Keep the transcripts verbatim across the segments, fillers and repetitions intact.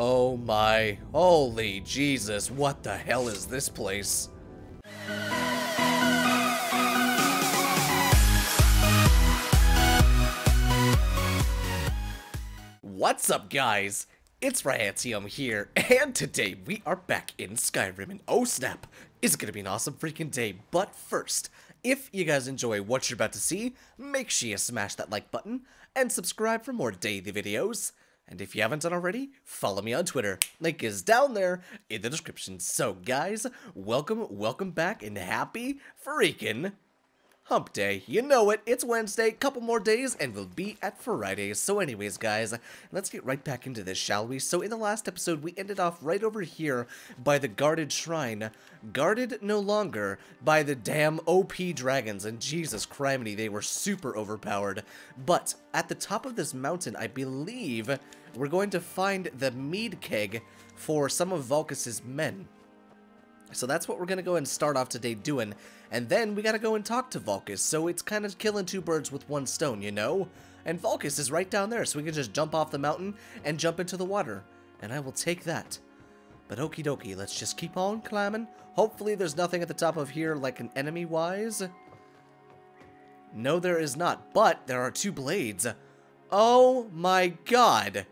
Oh my, holy Jesus, what the hell is this place? What's up, guys? It's Ryantium here, and today we are back in Skyrim, and oh snap, it's gonna be an awesome freaking day. But first, if you guys enjoy what you're about to see, make sure you smash that like button, and subscribe for more daily videos. And if you haven't done already, follow me on Twitter. Link is down there in the description. So guys, welcome, welcome back, and happy freaking hump day. You know it, it's Wednesday, couple more days, and we'll be at Friday. So anyways, guys, let's get right back into this, shall we? So in the last episode, we ended off right over here by the guarded shrine. Guarded no longer by the damn O P dragons, and Jesus criminy, they were super overpowered. But at the top of this mountain, I believe we're going to find the mead keg for some of Valkus's men. So that's what we're going to go and start off today doing, and then we got to go and talk to Valkus, so it's kind of killing two birds with one stone, you know? And Valkus is right down there, so we can just jump off the mountain and jump into the water, and I will take that. But okie dokie, let's just keep on climbing. Hopefully there's nothing at the top of here like an enemy-wise. No, there is not, but there are two blades. Oh my god!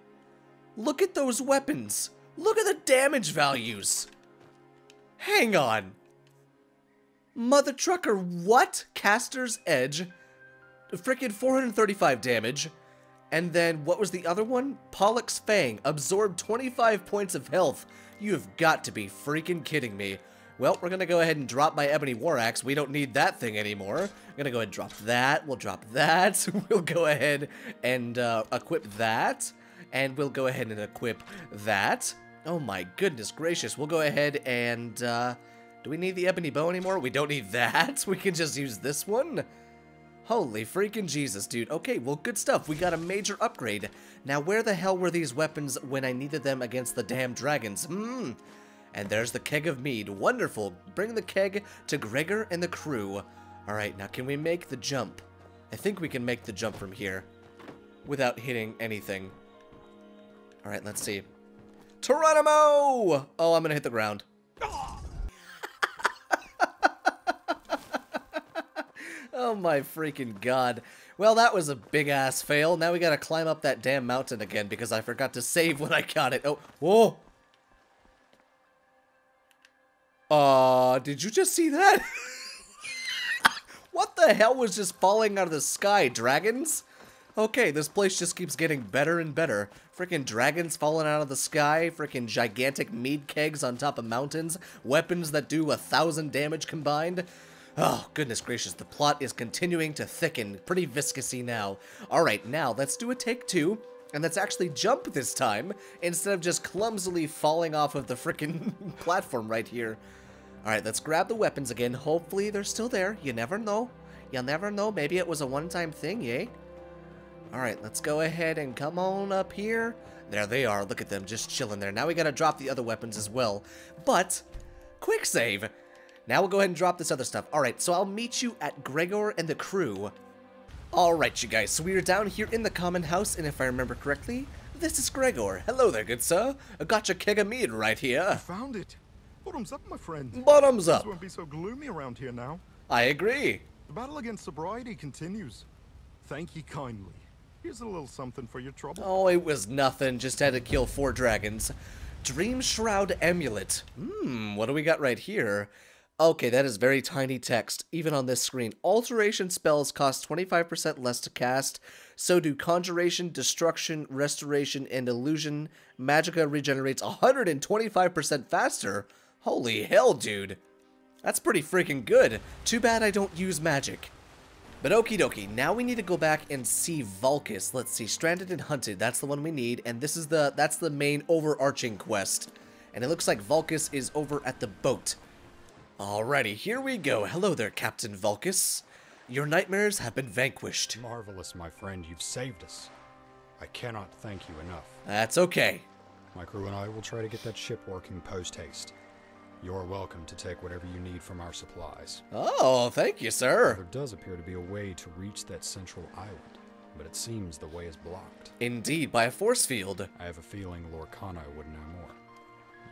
Look at those weapons! Look at the damage values! Hang on. Mother trucker, what? Caster's Edge. Frickin' four hundred thirty-five damage. And then, what was the other one? Pollux Fang. Absorbed twenty-five points of health. You've got to be freaking kidding me. Well, we're gonna go ahead and drop my Ebony War Axe. We don't need that thing anymore. I'm gonna go ahead and drop that. We'll drop that. We'll go ahead and uh, equip that. And we'll go ahead and equip that. Oh my goodness gracious, we'll go ahead and, uh, do we need the ebony bow anymore? We don't need that, we can just use this one. Holy freaking Jesus, dude. Okay, well, good stuff, we got a major upgrade. Now, where the hell were these weapons when I needed them against the damn dragons? Hmm. And there's the keg of mead, wonderful. Bring the keg to Gregor and the crew. Alright, now can we make the jump? I think we can make the jump from here without hitting anything. Alright, let's see. Geronimo! Oh, I'm gonna hit the ground. Oh my freaking god. Well, that was a big-ass fail. Now we gotta climb up that damn mountain again because I forgot to save when I got it. Oh, whoa! Uh, did you just see that? What the hell was just falling out of the sky, dragons? Okay, this place just keeps getting better and better. Frickin' dragons falling out of the sky, frickin' gigantic mead kegs on top of mountains, weapons that do a thousand damage combined. Oh, goodness gracious, the plot is continuing to thicken. Pretty viscousy now. Alright, now let's do a take two, and let's actually jump this time, instead of just clumsily falling off of the frickin' platform right here. Alright, let's grab the weapons again. Hopefully they're still there. You never know. You'll never know. Maybe it was a one-time thing, yay? Alright, let's go ahead and come on up here. There they are. Look at them just chilling there. Now we gotta drop the other weapons as well. But, quick save. Now we'll go ahead and drop this other stuff. Alright, so I'll meet you at Gregor and the crew. Alright, you guys, so we are down here in the common house, and if I remember correctly, this is Gregor. Hello there, good sir. I got your keg of mead right here. I found it. Bottoms up, my friend. Bottoms up. This won't be so gloomy around here now. I agree. The battle against sobriety continues. Thank you kindly. Here's a little something for your trouble. Oh, it was nothing. Just had to kill four dragons. Dream Shroud Amulet. Hmm, what do we got right here? Okay, that is very tiny text, even on this screen. Alteration spells cost twenty-five percent less to cast. So do Conjuration, Destruction, Restoration, and Illusion. Magicka regenerates one hundred twenty-five percent faster. Holy hell, dude. That's pretty freaking good. Too bad I don't use magic. But okie dokie, now we need to go back and see Valkus. Let's see, Stranded and Hunted, that's the one we need, and this is the, that's the main overarching quest. And it looks like Valkus is over at the boat. Alrighty, here we go. Hello there, Captain Valkus. Your nightmares have been vanquished. Marvelous, my friend, you've saved us. I cannot thank you enough. That's okay. My crew and I will try to get that ship working post-haste. You're welcome to take whatever you need from our supplies. Oh, thank you, sir. There does appear to be a way to reach that central island. but it seems the way is blocked. Indeed, by a force field. I have a feeling Lorcano would know more.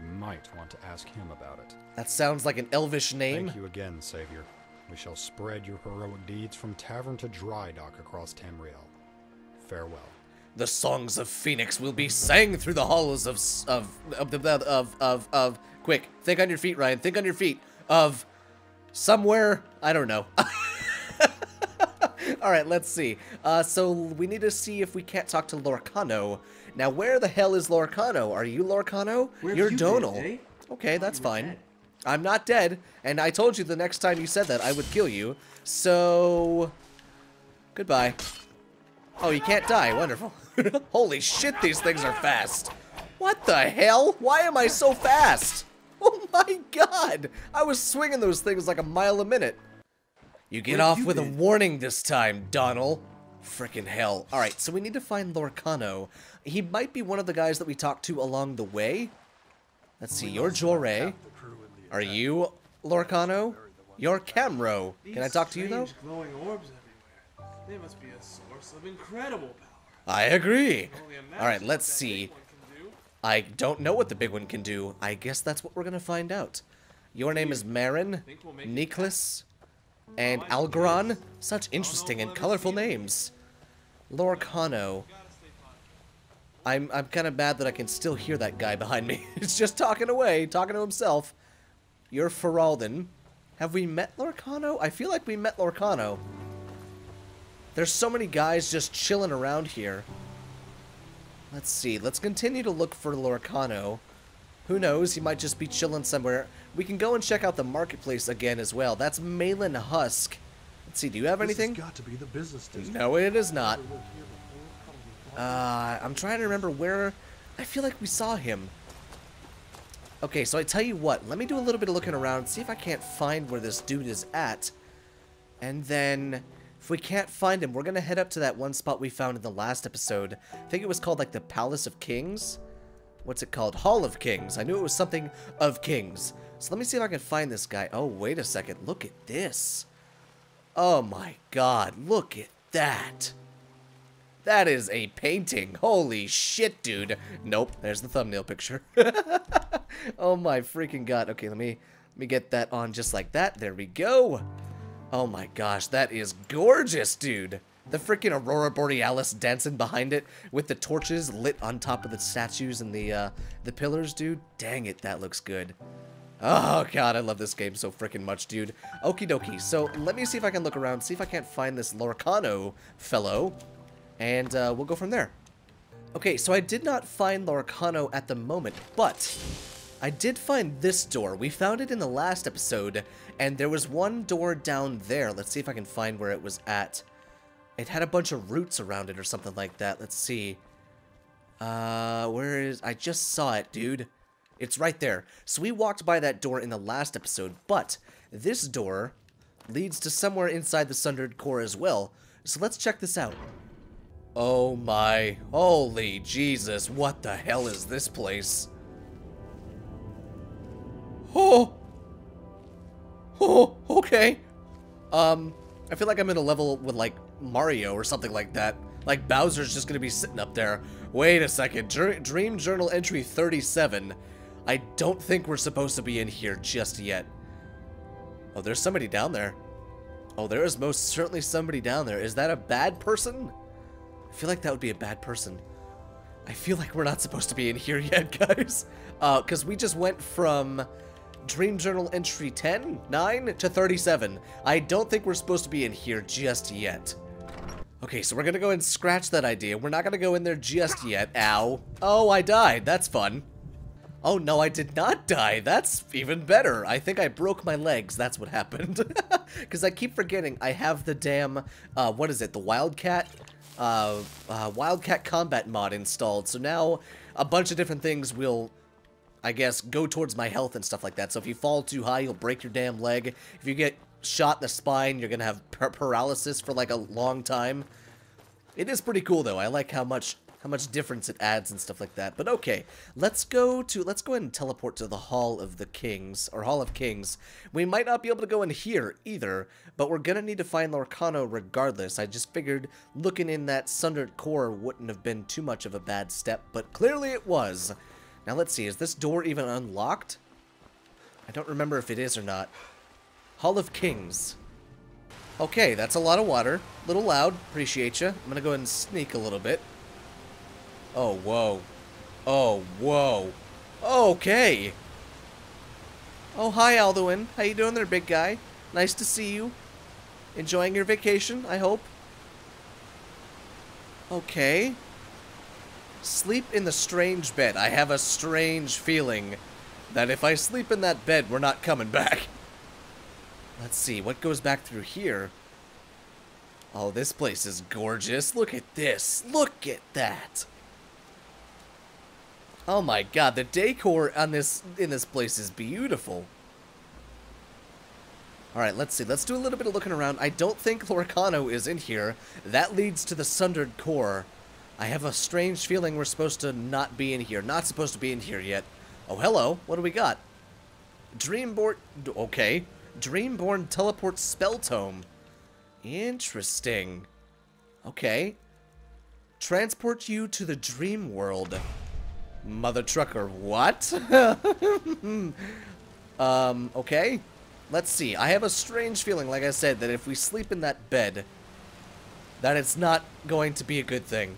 You might want to ask him about it. That sounds like an elvish name. Thank you again, Savior. We shall spread your heroic deeds from tavern to dry dock across Tamriel. Farewell. The songs of Phoenix will be sang through the hollows of of of of of of. of quick, think on your feet, Ryan. Think on your feet. Of somewhere, I don't know. All right, let's see. Uh, so we need to see if we can't talk to Lorcano. Now, where the hell is Lorcano? Are you Lorcano? Where You're you Donald. Been, eh? Okay, that's fine. Dead. I'm not dead, and I told you the next time you said that I would kill you. So, goodbye. Oh, you can't die. Wonderful. Holy shit, these things are fast. What the hell? Why am I so fast? Oh my god. I was swinging those things like a mile a minute. You get off with a warning this time, Donald. Frickin' hell. All right, so we need to find Lorcano. He might be one of the guys that we talked to along the way. Let's see. You're Jore. Are you Lorcano? You're Camro. Can I talk to you, though? They must be a source of incredible power. I agree. All right, let's see. I don't know what the big one can do. I guess that's what we're going to find out. Your name is Marin, Niklas, and Algron. Such interesting and colorful names. Lorcano. I'm, I'm kind of mad that I can still hear that guy behind me. He's just talking away, talking to himself. You're Feraldin. Have we met Lorcano? I feel like we met Lorcano. There's so many guys just chilling around here. Let's see. Let's continue to look for Lorcano. Who knows? He might just be chilling somewhere. We can go and check out the marketplace again as well. That's Malin Husk. Let's see. Do you have anything? This has got to be the business district. No, it is not. Uh, I'm trying to remember where... I feel like we saw him. Okay, so I tell you what. Let me do a little bit of looking around, see if I can't find where this dude is at. And then... if we can't find him, we're going to head up to that one spot we found in the last episode. I think it was called, like, the Palace of Kings? What's it called? Hall of Kings. I knew it was something of Kings. So let me see if I can find this guy. Oh, wait a second. Look at this. Oh, my God. Look at that. That is a painting. Holy shit, dude. Nope. There's the thumbnail picture. Oh, my freaking God. Okay, let me, let me get that on just like that. There we go. Oh my gosh, that is gorgeous, dude. The freaking Aurora Borealis dancing behind it with the torches lit on top of the statues and the uh, the pillars, dude. Dang it, that looks good. Oh god, I love this game so freaking much, dude. Okie dokie, so let me see if I can look around, see if I can't find this Lorcano fellow, and uh, we'll go from there. Okay, so I did not find Lorcano at the moment, but... I did find this door. We found it in the last episode, and there was one door down there. Let's see if I can find where it was at. It had a bunch of roots around it or something like that. Let's see. Uh, where is... I just saw it, dude. It's right there. So we walked by that door in the last episode, but this door leads to somewhere inside the Sundered Core as well. So let's check this out. Oh my... Holy Jesus, what the hell is this place? Oh, oh, okay. Um, I feel like I'm in a level with, like, Mario or something like that. Like, Bowser's just gonna be sitting up there. Wait a second. Dream Journal Entry thirty-seven. I don't think we're supposed to be in here just yet. Oh, there's somebody down there. Oh, there is most certainly somebody down there. Is that a bad person? I feel like that would be a bad person. I feel like we're not supposed to be in here yet, guys. Uh, because we just went from... Dream Journal Entry ten, nine, to thirty-seven. I don't think we're supposed to be in here just yet. Okay, so we're gonna go and scratch that idea. We're not gonna go in there just yet. Ow. Oh, I died. That's fun. Oh, no, I did not die. That's even better. I think I broke my legs. That's what happened. Because I keep forgetting I have the damn, uh, what is it, the Wildcat? Uh, uh, Wildcat Combat Mod installed. So now a bunch of different things will... I guess, go towards my health and stuff like that. So if you fall too high, you'll break your damn leg. If you get shot in the spine, you're going to have par paralysis for, like, a long time. It is pretty cool, though. I like how much how much difference it adds and stuff like that. But okay, let's go to, let's go ahead and teleport to the Hall of the Kings, or Hall of Kings. We might not be able to go in here either, but we're gonna need to find Lorcano regardless. I just figured looking in that Sundered Core wouldn't have been too much of a bad step, but clearly it was. Now let's see, is this door even unlocked? I don't remember if it is or not. Hall of Kings. Okay, that's a lot of water. A little loud. Appreciate you. I'm going to go ahead and sneak a little bit. Oh, whoa. Oh, whoa. Okay. Oh, hi, Alduin. How you doing there, big guy? Nice to see you. Enjoying your vacation, I hope. Okay. Sleep in the strange bed. I have a strange feeling that if I sleep in that bed, we're not coming back. Let's see, what goes back through here? Oh, this place is gorgeous. Look at this. Look at that. Oh my god, the decor on this in this place is beautiful. Alright, let's see. Let's do a little bit of looking around. I don't think Lorcano is in here. That leads to the Sundered Core. I have a strange feeling we're supposed to not be in here. Not supposed to be in here yet. Oh, hello. What do we got? Dreamborn. Okay. Dreamborn teleports spell tome. Interesting. Okay. Transport you to the dream world. Mother trucker, what? um, okay. Let's see. I have a strange feeling, like I said, that if we sleep in that bed, that it's not going to be a good thing.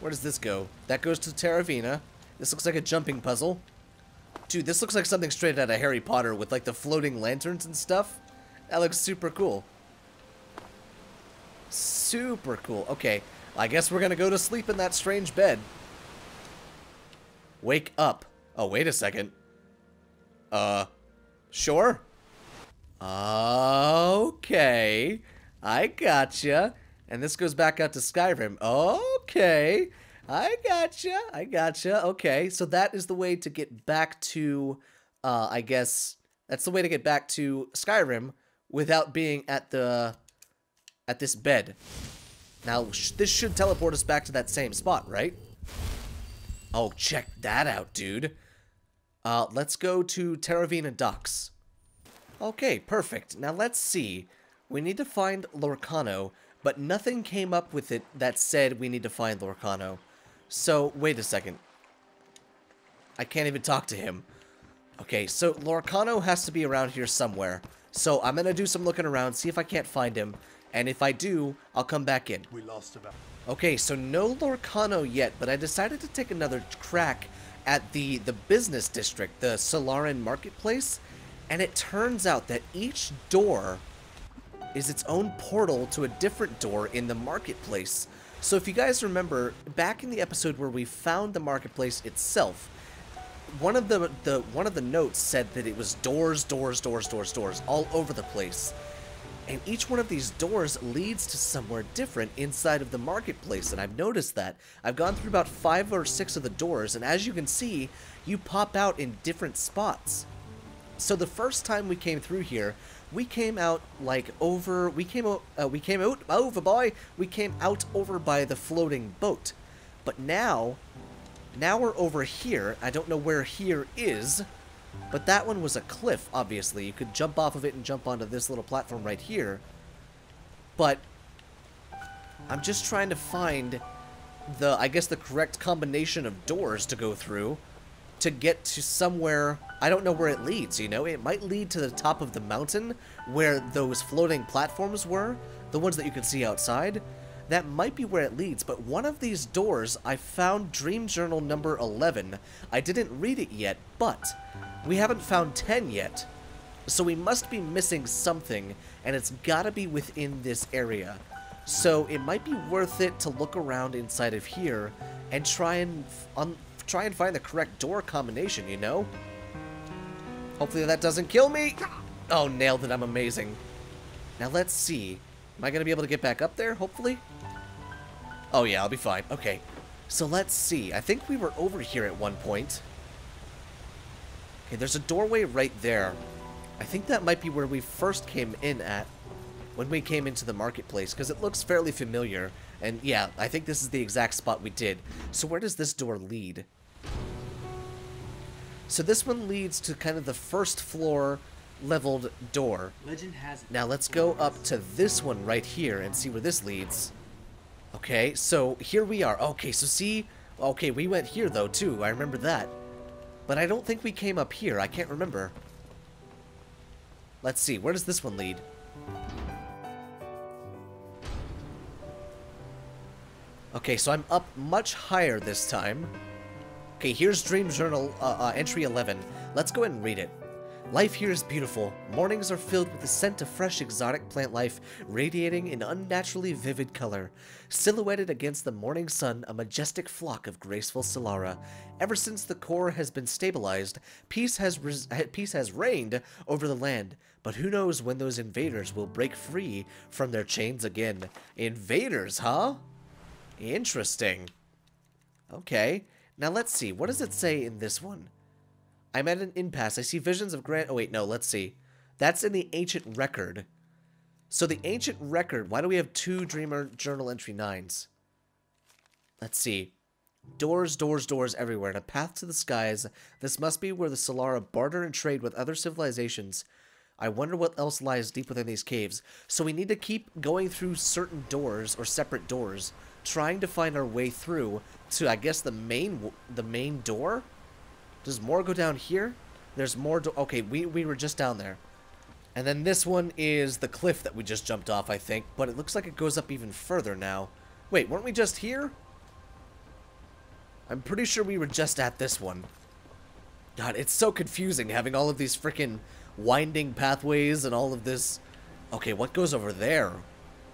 Where does this go? That goes to Terravina. This looks like a jumping puzzle. Dude, this looks like something straight out of Harry Potter with, like, the floating lanterns and stuff. That looks super cool. Super cool. Okay, I guess we're gonna go to sleep in that strange bed. Wake up. Oh, wait a second. Uh, sure? Okay. I gotcha. And this goes back out to Skyrim. Okay. I gotcha, I gotcha, okay, so that is the way to get back to, uh, I guess, that's the way to get back to Skyrim without being at the, at this bed. Now, sh this should teleport us back to that same spot, right? Oh, check that out, dude. Uh, let's go to Terravina Docks. Okay, perfect. Now, let's see. We need to find Lorcano, but nothing came up with it that said we need to find Lorcano. So, wait a second. I can't even talk to him. Okay, so Lorcano has to be around here somewhere. So I'm going to do some looking around, see if I can't find him. And if I do, I'll come back in. We lost about. Okay, so no Lorcano yet, but I decided to take another crack at the, the business district, the Solaran Marketplace. And it turns out that each door is its own portal to a different door in the marketplace. So if you guys remember, back in the episode where we found the marketplace itself, one of the, the one of the notes said that it was doors, doors, doors, doors, doors, all over the place. And each one of these doors leads to somewhere different inside of the marketplace, and I've noticed that. I've gone through about five or six of the doors, and as you can see, you pop out in different spots. So the first time we came through here, we came out like over, we came out, uh, we came out over by, we came out over by the floating boat. But now, now we're over here. I don't know where here is, but that one was a cliff, obviously. You could jump off of it and jump onto this little platform right here. But I'm just trying to find the, I guess the correct combination of doors to go through to get to somewhere. I don't know where it leads, you know? It might lead to the top of the mountain where those floating platforms were, the ones that you can see outside. That might be where it leads, but one of these doors, I found Dream Journal number eleven. I didn't read it yet, but we haven't found ten yet. So we must be missing something, and it's gotta be within this area. So it might be worth it to look around inside of here and try and, um, try and find the correct door combination, you know? Hopefully that doesn't kill me. Oh, nailed it. I'm amazing. Now let's see. Am I going to be able to get back up there, hopefully? Oh yeah, I'll be fine. Okay. So let's see. I think we were over here at one point. Okay, there's a doorway right there. I think that might be where we first came in at. when we came into the marketplace, because it looks fairly familiar. And yeah, I think this is the exact spot we did. So where does this door lead? So this one leads to kind of the first floor leveled door. Legend has it. Now let's go up to this one right here and see where this leads. Okay, so here we are. Okay, so see? Okay, we went here though too. I remember that. But I don't think we came up here. I can't remember. Let's see. Where does this one lead? Okay, so I'm up much higher this time. Okay, here's Dream Journal uh, uh, entry eleven. Let's go ahead and read it. Life here is beautiful. Mornings are filled with the scent of fresh exotic plant life, radiating in unnaturally vivid color. Silhouetted against the morning sun, a majestic flock of graceful Solara. Ever since the core has been stabilized, peace has, res peace has reigned over the land. But who knows when those invaders will break free from their chains again. Invaders, huh? Interesting. Okay. Now let's see. What does it say in this one? I'm at an impasse. I see visions of grand... Oh, wait, no, let's see. That's in the Ancient Record. So the Ancient Record... Why do we have two Dreamer Journal Entry nines? Let's see. Doors, doors, doors everywhere, and a path to the skies. This must be where the Solara barter and trade with other civilizations. I wonder what else lies deep within these caves. So we need to keep going through certain doors, or separate doors, trying to find our way through to, I guess, the main, the main door? Does more go down here? There's more do- Okay, we, we were just down there. And then this one is the cliff that we just jumped off, I think. But it looks like it goes up even further now. Wait, weren't we just here? I'm pretty sure we were just at this one. God, it's so confusing having all of these freaking winding pathways and all of this. Okay, what goes over there?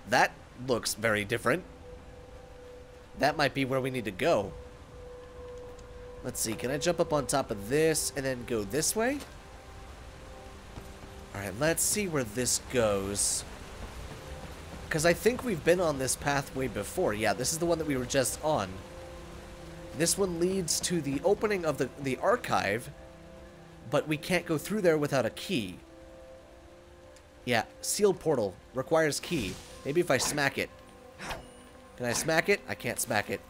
That looks very different. That might be where we need to go. Let's see, can I jump up on top of this and then go this way? Alright, let's see where this goes. Because I think we've been on this pathway before. Yeah, this is the one that we were just on. This one leads to the opening of the, the archive, but we can't go through there without a key. Yeah, sealed portal requires key. Maybe if I smack it. Can I smack it? I can't smack it.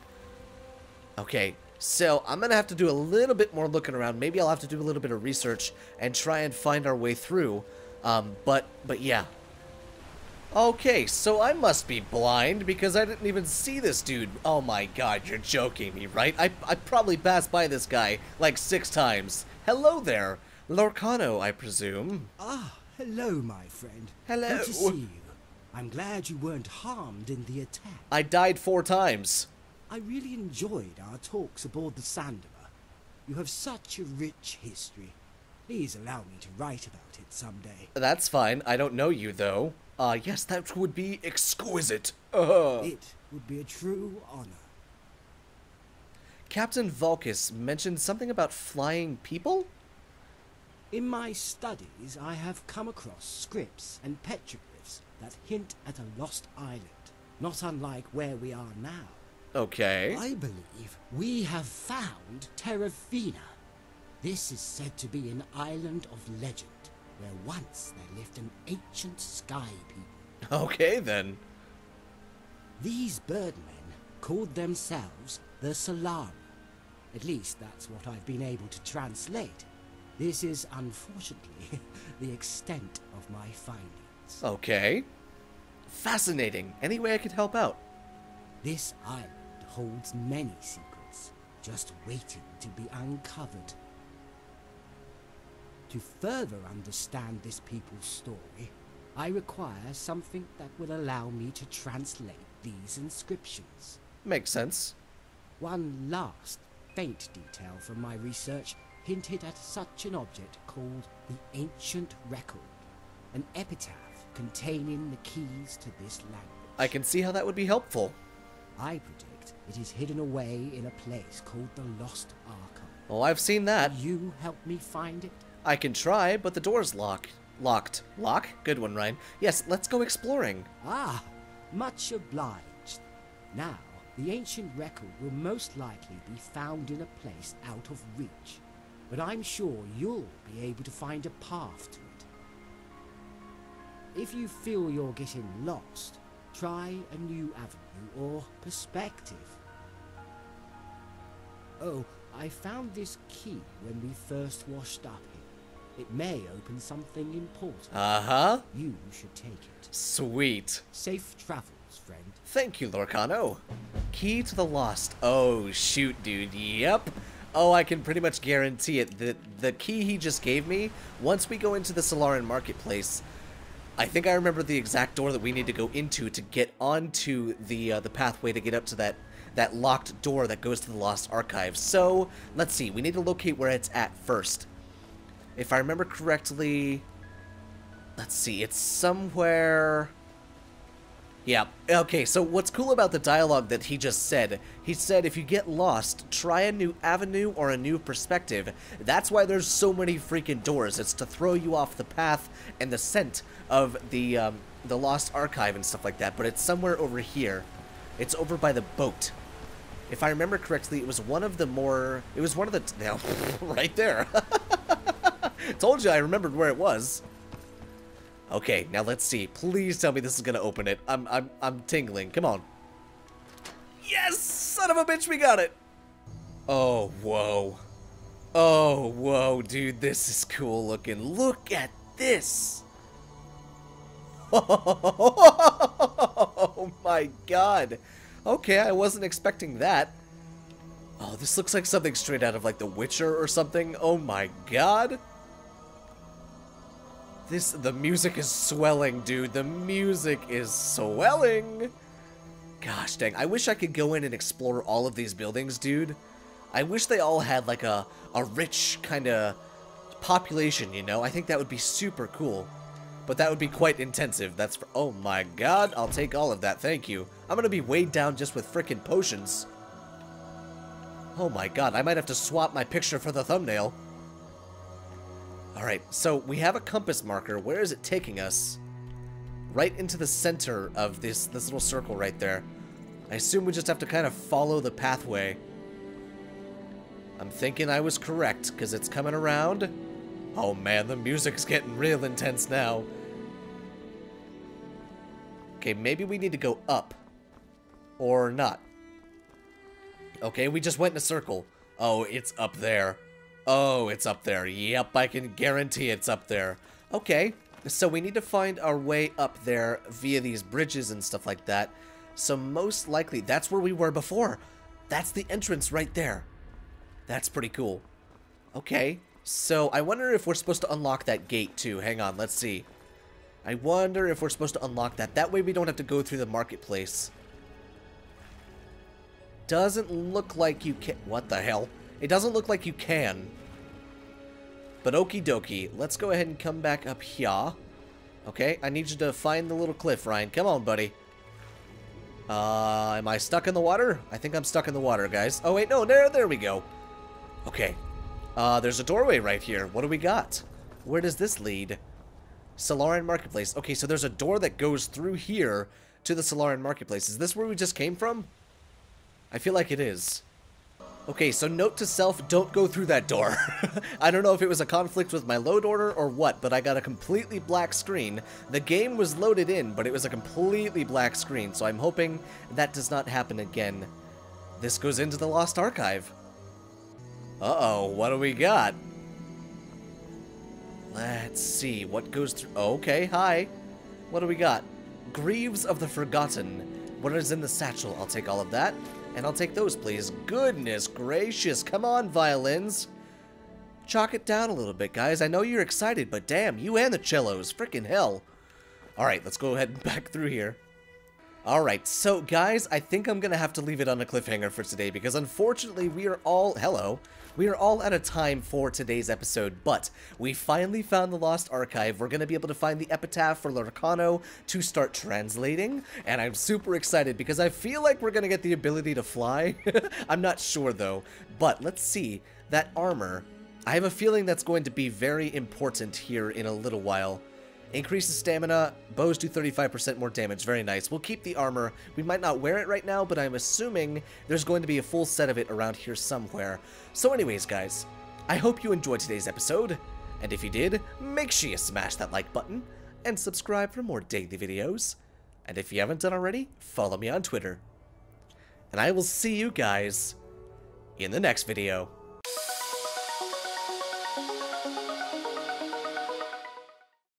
Okay. So, I'm going to have to do a little bit more looking around. Maybe I'll have to do a little bit of research and try and find our way through. Um, but, but yeah. Okay, so I must be blind because I didn't even see this dude. Oh my god, you're joking me, right? I, I probably passed by this guy like six times. Hello there. Lorcano, I presume. Ah, hello, my friend. Hello. Good to see you. I'm glad you weren't harmed in the attack. I died four times. I really enjoyed our talks aboard the Sandera. You have such a rich history. Please allow me to write about it someday. That's fine. I don't know you, though. Uh, yes, that would be exquisite. Uh. It would be a true honor. Captain Valkus mentioned something about flying people? In my studies, I have come across scripts and petroglyphs that hint at a lost island, not unlike where we are now. Okay. I believe we have found Terravina. This is said to be an island of legend, where once there lived an ancient sky people. Okay, then. These birdmen called themselves the Solaran. At least that's what I've been able to translate. This is, unfortunately, the extent of my findings. Okay. Fascinating. Any way I could help out? This island holds many secrets, just waiting to be uncovered. To further understand this people's story, I require something that will allow me to translate these inscriptions. Makes sense. One last faint detail from my research hinted at such an object called the Ancient Record, an epitaph containing the keys to this language. I can see how that would be helpful. I predict it is hidden away in a place called the Lost Archive. Oh, I've seen that. Will you help me find it? I can try, but the door's locked. Locked. Lock? Good one, Ryan. Yes, let's go exploring. Ah, much obliged. Now, the Ancient Record will most likely be found in a place out of reach, but I'm sure you'll be able to find a path to it. If you feel you're getting lost, try a new avenue or perspective. Oh, I found this key when we first washed up here. It may open something important. Uh-huh. You should take it. Sweet. Safe travels, friend. Thank you, Lorcano. Key to the Lost. Oh, shoot, dude. Yep. Oh, I can pretty much guarantee it. The, the key he just gave me, once we go into the Solaran Marketplace, I think I remember the exact door that we need to go into to get onto the uh, the pathway to get up to that, that locked door that goes to the Lost Archive. So, let's see. We need to locate where it's at first. If I remember correctly, let's see, it's somewhere... Yeah, okay, so what's cool about the dialogue that he just said, he said if you get lost, try a new avenue or a new perspective. That's why there's so many freaking doors. It's to throw you off the path and the scent of the, um, the Lost Archive and stuff like that, but it's somewhere over here. It's over by the boat. If I remember correctly, it was one of the more... It was one of the... Now, right there. Told you I remembered where it was. Okay, now let's see. Please tell me this is gonna open it. I'm I'm I'm tingling. Come on. Yes, son of a bitch, we got it. Oh whoa. Oh whoa, dude, this is cool looking. Look at this. Oh my god. Okay, I wasn't expecting that. Oh, this looks like something straight out of like The Witcher or something. Oh my god. This, the music is swelling, dude. The music is swelling. Gosh dang, I wish I could go in and explore all of these buildings, dude. I wish they all had like a, a rich kind of population, you know? I think that would be super cool. But that would be quite intensive. That's for, oh my god, I'll take all of that, thank you. I'm gonna be weighed down just with frickin' potions. Oh my god, I might have to swap my picture for the thumbnail. Alright, so we have a compass marker. Where is it taking us? Right into the center of this, this little circle right there. I assume we just have to kind of follow the pathway. I'm thinking I was correct, because it's coming around. Oh man, the music's getting real intense now. Okay, maybe we need to go up. Or not. Okay, we just went in a circle. Oh, it's up there. Oh, it's up there. Yep, I can guarantee it's up there. Okay, so we need to find our way up there via these bridges and stuff like that. So most likely, that's where we were before. That's the entrance right there. That's pretty cool. Okay, so I wonder if we're supposed to unlock that gate too. Hang on, let's see. I wonder if we're supposed to unlock that. That way we don't have to go through the marketplace. Doesn't look like you can... What the hell? It doesn't look like you can. But okie dokie. Let's go ahead and come back up here. Okay, I need you to find the little cliff, Ryan. Come on, buddy. Uh, am I stuck in the water? I think I'm stuck in the water, guys. Oh, wait, no, there, there we go. Okay. Uh, there's a doorway right here. What do we got? Where does this lead? Solaran Marketplace. Okay, so there's a door that goes through here to the Solaran Marketplace. Is this where we just came from? I feel like it is. Okay, so note to self, don't go through that door. I don't know if it was a conflict with my load order or what, but I got a completely black screen. The game was loaded in, but it was a completely black screen, so I'm hoping that does not happen again. This goes into the Lost Archive. Uh-oh, what do we got? Let's see, what goes through... Okay, hi. What do we got? Greaves of the Forgotten. What is in the satchel? I'll take all of that. And I'll take those, please. Goodness gracious. Come on, violins. Chalk it down a little bit, guys. I know you're excited, but damn, you and the cellos. Freaking hell. All right, let's go ahead and back through here. All right, so, guys, I think I'm going to have to leave it on a cliffhanger for today because, unfortunately, we are all... Hello. We are all out of time for today's episode, but we finally found the Lost Archive. We're going to be able to find the epitaph for Lorcano to start translating, and I'm super excited because I feel like we're going to get the ability to fly. I'm not sure, though, but let's see. That armor, I have a feeling that's going to be very important here in a little while. Increases stamina, bows do thirty-five percent more damage, very nice. We'll keep the armor. We might not wear it right now, but I'm assuming there's going to be a full set of it around here somewhere. So anyways, guys, I hope you enjoyed today's episode, and if you did, make sure you smash that like button, and subscribe for more daily videos. And if you haven't done already, follow me on Twitter. And I will see you guys in the next video.